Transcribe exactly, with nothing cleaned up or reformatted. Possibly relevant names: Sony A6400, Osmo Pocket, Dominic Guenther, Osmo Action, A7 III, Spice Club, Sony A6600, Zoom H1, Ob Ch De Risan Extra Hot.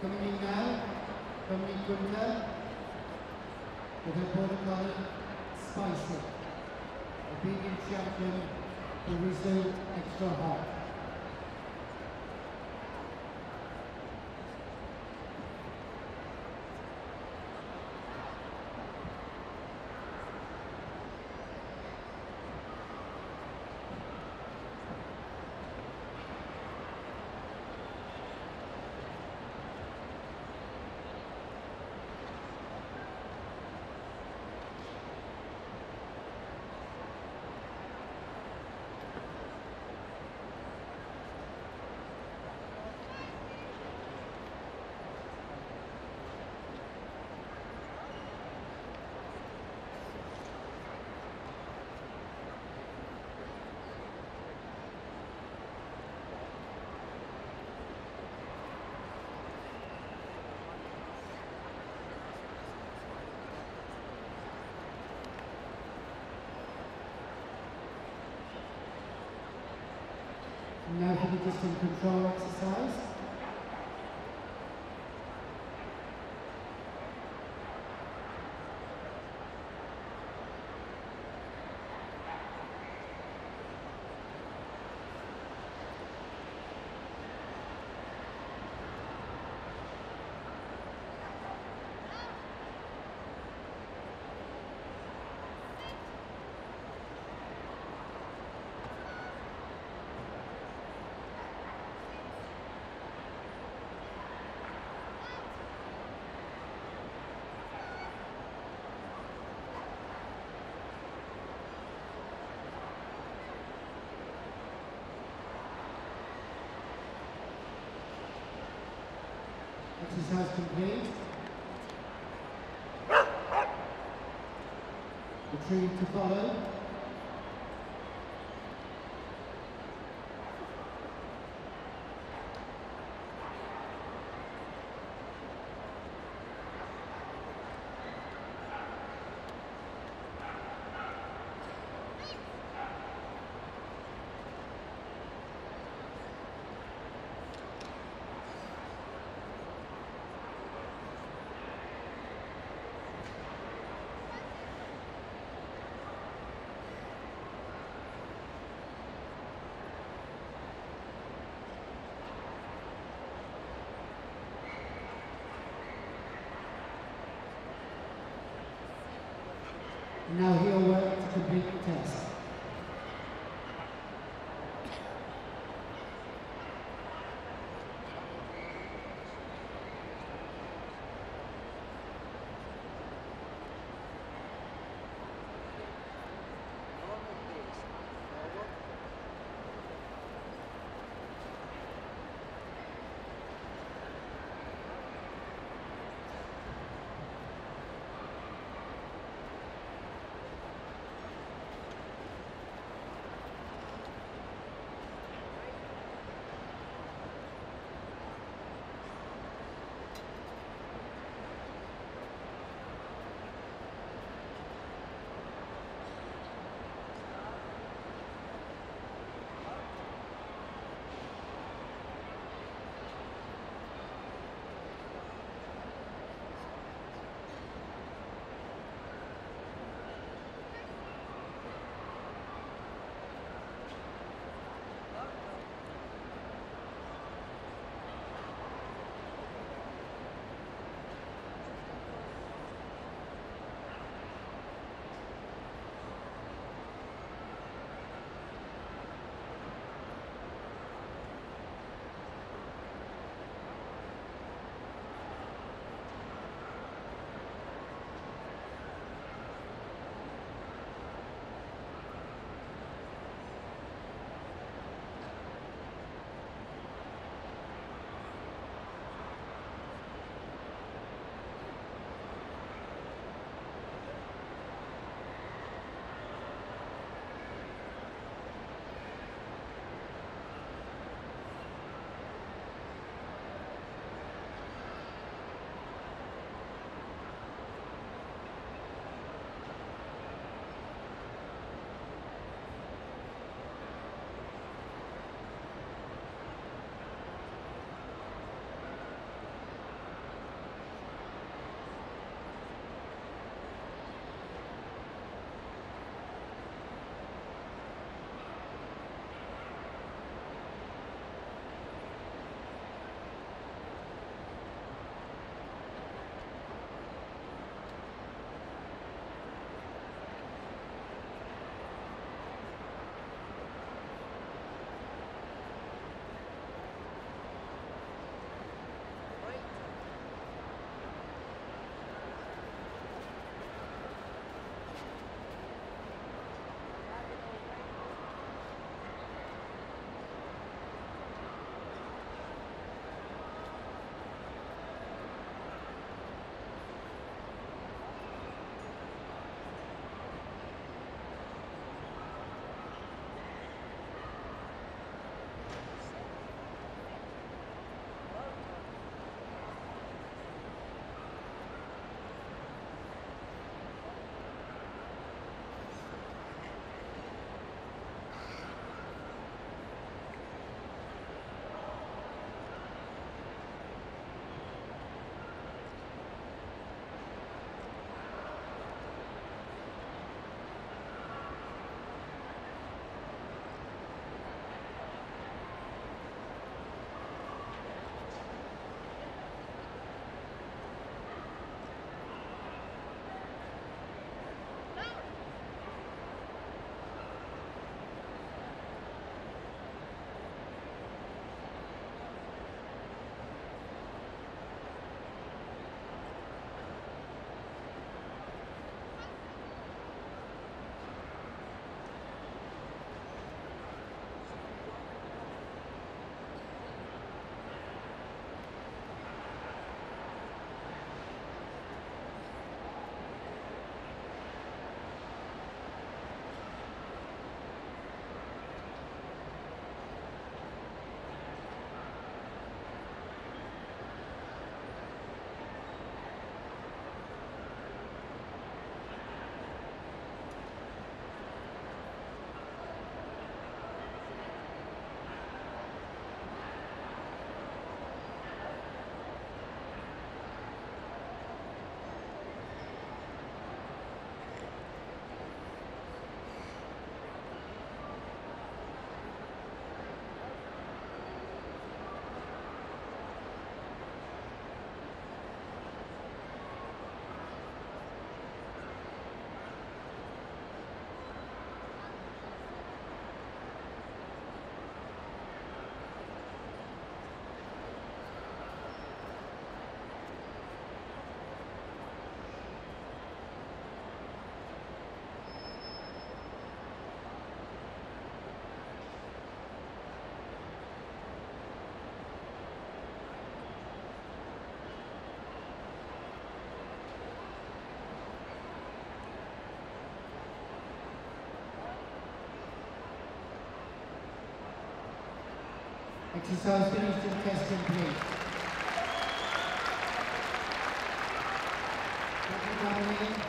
Kriminal, Kriminal, reportları Spice Club. Ob'in Ch De Risan Extra Hot. Now for the distance control exercise. Exercise complete. Retrieve to follow. Now he'll work to complete the test. Exercise finished and test complete. Thank you, Dominic.